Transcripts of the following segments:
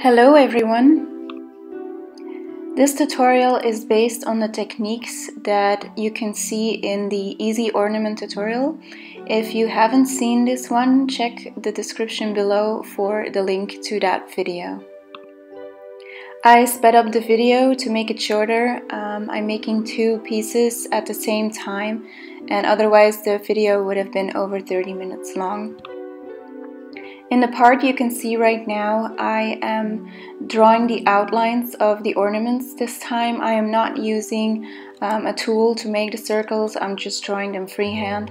Hello everyone! This tutorial is based on the techniques that you can see in the Easy Ornament tutorial. If you haven't seen this one, check the description below for the link to that video. I sped up the video to make it shorter. I'm making two pieces at the same time, and otherwise the video would have been over 30 minutes long. In the part you can see right now, I am drawing the outlines of the ornaments. This time I am not using a tool to make the circles, I'm just drawing them freehand.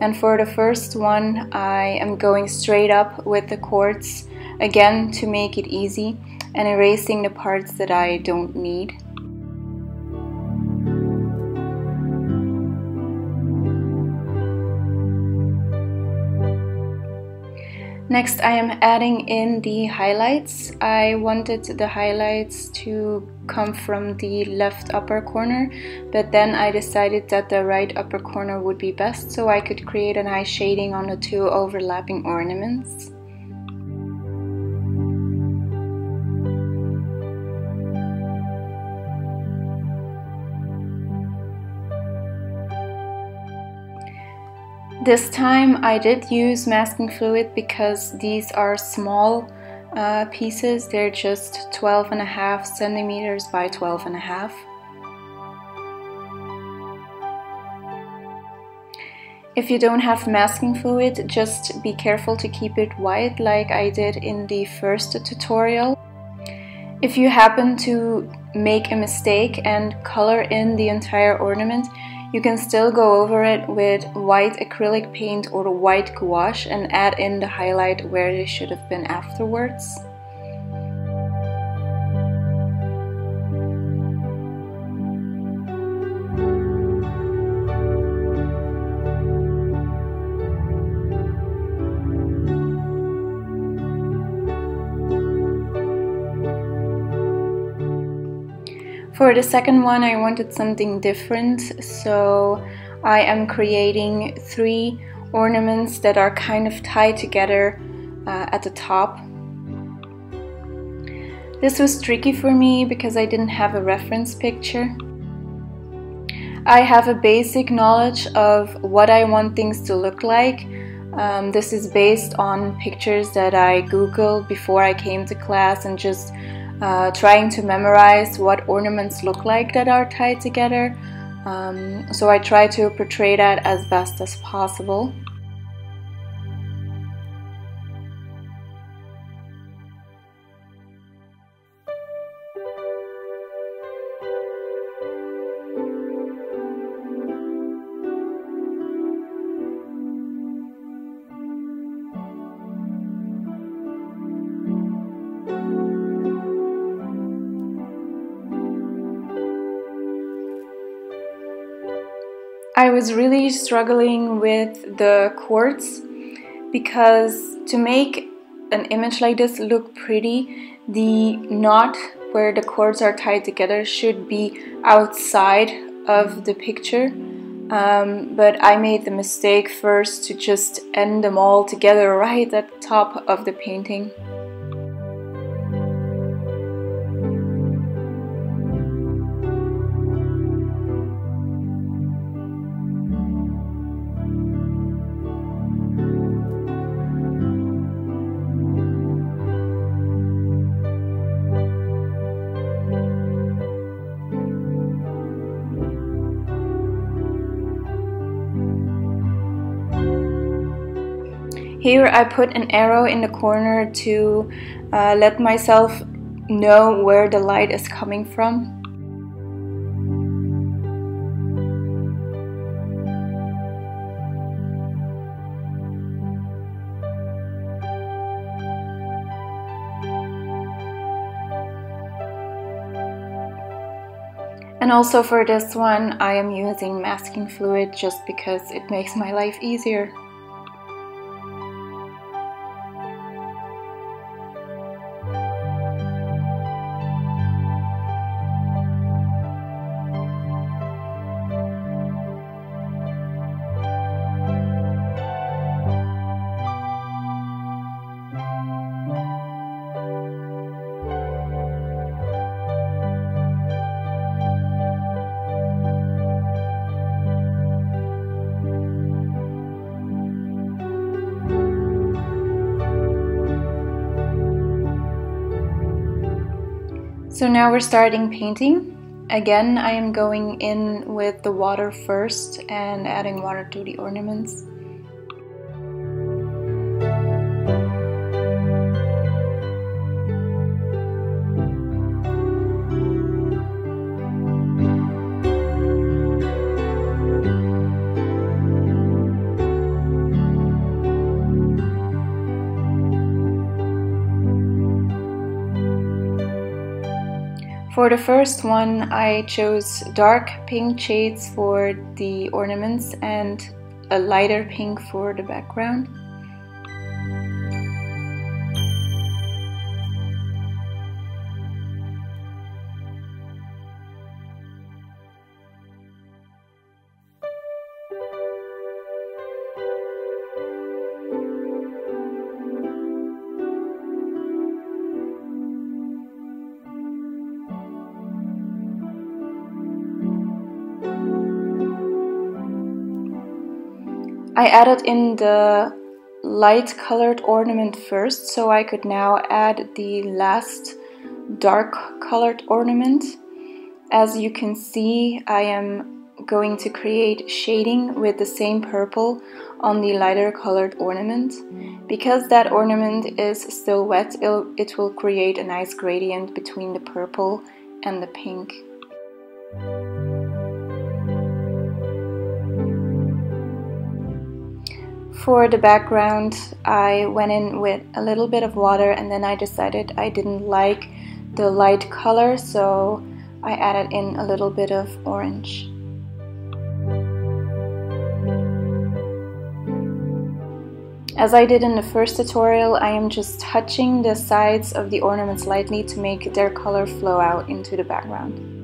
And for the first one, I am going straight up with the chords, again to make it easy, and erasing the parts that I don't need. Next, I am adding in the highlights. I wanted the highlights to come from the left upper corner, but then I decided that the right upper corner would be best, so I could create a nice shading on the two overlapping ornaments. This time I did use masking fluid because these are small pieces, they're just 12.5 centimeters by 12.5. If you don't have masking fluid, just be careful to keep it white like I did in the first tutorial. If you happen to make a mistake and color in the entire ornament, you can still go over it with white acrylic paint or white gouache and add in the highlight where they should have been afterwards. For the second one, I wanted something different, so I am creating three ornaments that are kind of tied together at the top. This was tricky for me because I didn't have a reference picture. I have a basic knowledge of what I want things to look like. This is based on pictures that I Googled before I came to class and just trying to memorize what ornaments look like that are tied together, so I try to portray that as best as possible. I was really struggling with the chords because to make an image like this look pretty, the knot where the chords are tied together should be outside of the picture, but I made the mistake first to just end them all together right at the top of the painting. Here I put an arrow in the corner to let myself know where the light is coming from. And also for this one I am using masking fluid just because it makes my life easier. So now we're starting painting. Again, I am going in with the water first and adding water to the ornaments. For the first one, I chose dark pink shades for the ornaments and a lighter pink for the background. I added in the light colored ornament first, so I could now add the last dark colored ornament. As you can see, I am going to create shading with the same purple on the lighter colored ornament. Because that ornament is still wet, it will create a nice gradient between the purple and the pink. For the background, I went in with a little bit of water, and then I decided I didn't like the light color, so I added in a little bit of orange. As I did in the first tutorial, I am just touching the sides of the ornaments lightly to make their color flow out into the background.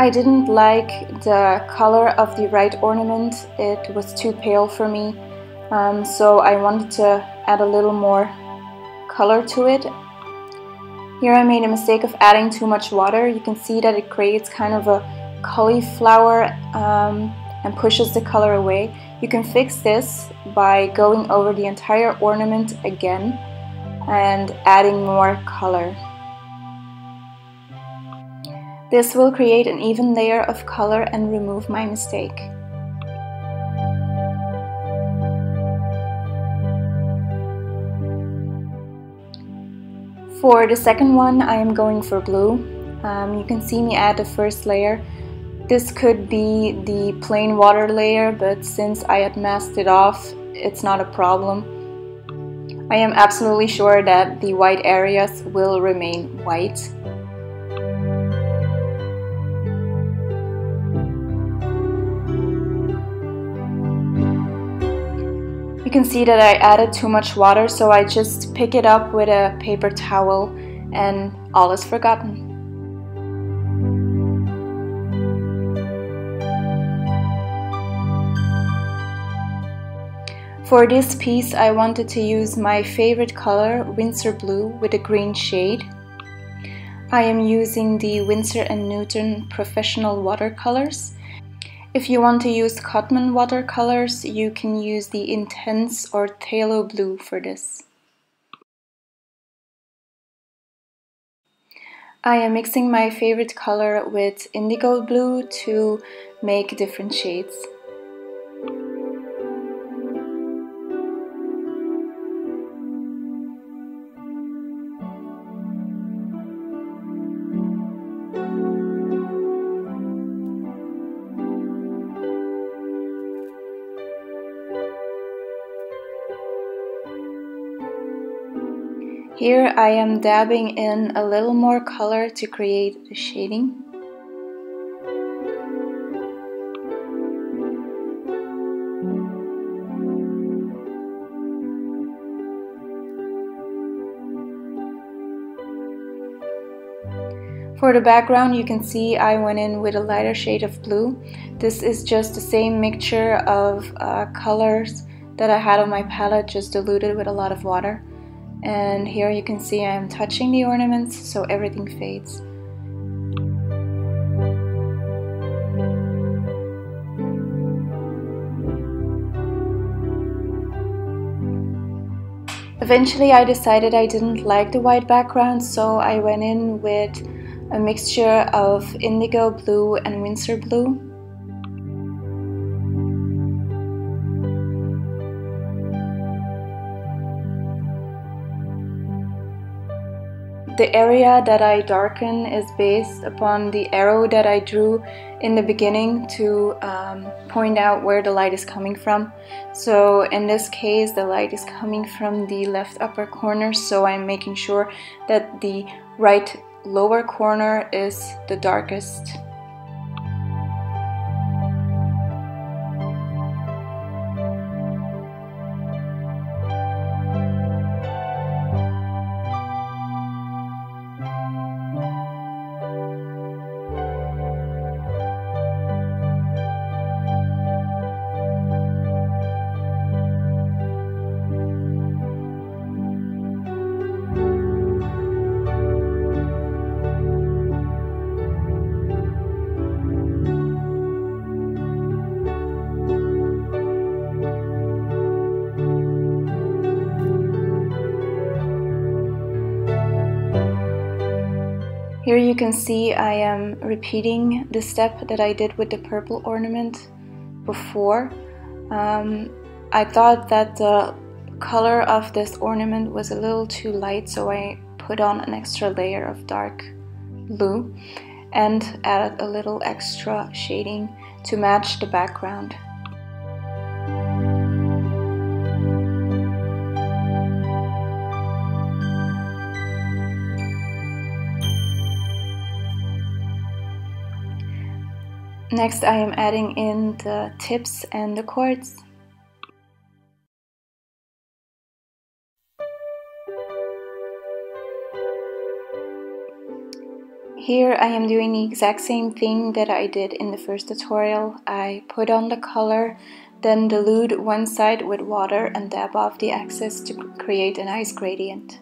I didn't like the color of the right ornament, it was too pale for me, so I wanted to add a little more color to it. Here I made a mistake of adding too much water. You can see that it creates kind of a cauliflower and pushes the color away. You can fix this by going over the entire ornament again and adding more color. This will create an even layer of color and remove my mistake. For the second one, I am going for blue. You can see me add the first layer. This could be the plain water layer, but since I had masked it off, it's not a problem. I am absolutely sure that the white areas will remain white. You can see that I added too much water, so I just pick it up with a paper towel and all is forgotten. For this piece, I wanted to use my favorite color, Winsor Blue, with a green shade. I am using the Winsor & Newton Professional Watercolors. If you want to use Cotman watercolors, you can use the Intense or Phthalo Blue for this. I am mixing my favorite color with Indigo Blue to make different shades. Here I am dabbing in a little more color to create the shading. For the background, you can see I went in with a lighter shade of blue. This is just the same mixture of colors that I had on my palette, just diluted with a lot of water. And here you can see I'm touching the ornaments, so everything fades. Eventually I decided I didn't like the white background, so I went in with a mixture of Indigo Blue and Winsor Blue. The area that I darken is based upon the arrow that I drew in the beginning to point out where the light is coming from. So in this case the light is coming from the left upper corner, so I'm making sure that the right lower corner is the darkest. Here you can see I am repeating the step that I did with the purple ornament before. I thought that the color of this ornament was a little too light, so I put on an extra layer of dark blue and added a little extra shading to match the background. Next, I am adding in the tips and the cords. Here I am doing the exact same thing that I did in the first tutorial. I put on the color, then dilute one side with water and dab off the excess to create a nice gradient.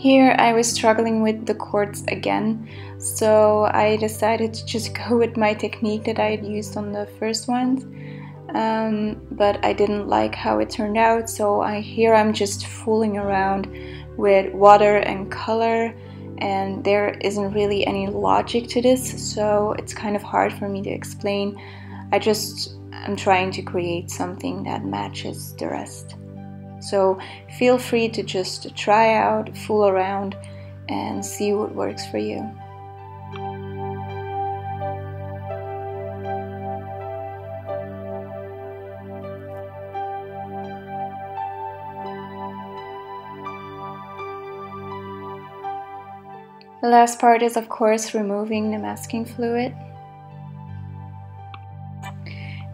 Here I was struggling with the cords again, so I decided to just go with my technique that I had used on the first one, but I didn't like how it turned out, so here I'm just fooling around with water and color, and there isn't really any logic to this, so it's kind of hard for me to explain. I'm trying to create something that matches the rest. So feel free to just try out, fool around, and see what works for you. The last part is, of course, removing the masking fluid.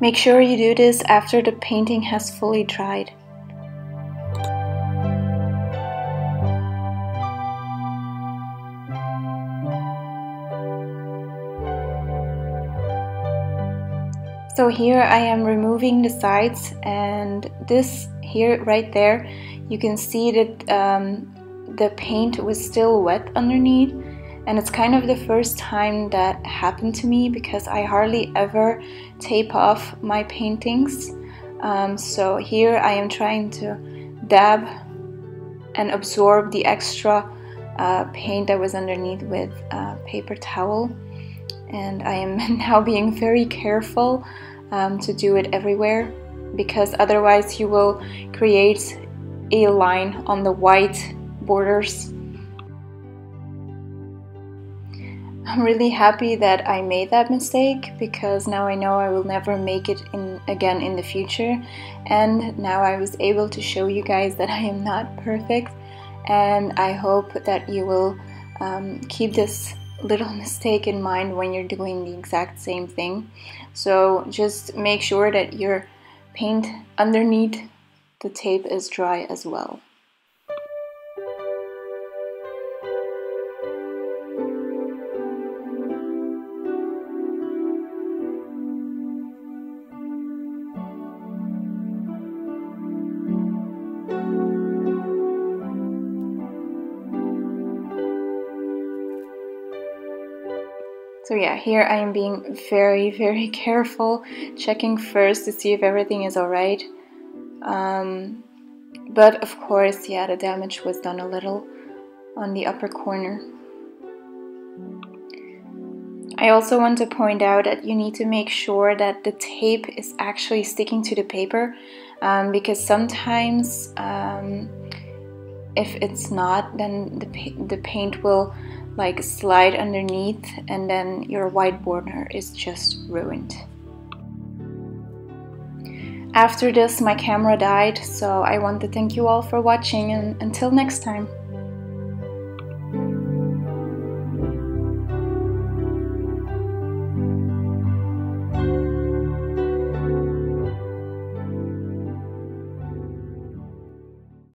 Make sure you do this after the painting has fully dried. So here I am removing the sides, and this here, right there, you can see that the paint was still wet underneath, and it's kind of the first time that happened to me because I hardly ever tape off my paintings. So here I am trying to dab and absorb the extra paint that was underneath with a paper towel. And I am now being very careful to do it everywhere, because otherwise you will create a line on the white borders. I'm really happy that I made that mistake, because now I know I will never make it again in the future, and now I was able to show you guys that I am not perfect, and I hope that you will keep this little mistake in mind when you're doing the exact same thing. So just make sure that your paint underneath the tape is dry as well. So yeah, here I am being very, very careful, checking first to see if everything is alright. But of course, yeah, the damage was done a little on the upper corner. I also want to point out that you need to make sure that the tape is actually sticking to the paper, because sometimes if it's not, then the paint will like slide underneath, and then your white border is just ruined. After this, my camera died, so I want to thank you all for watching, and until next time.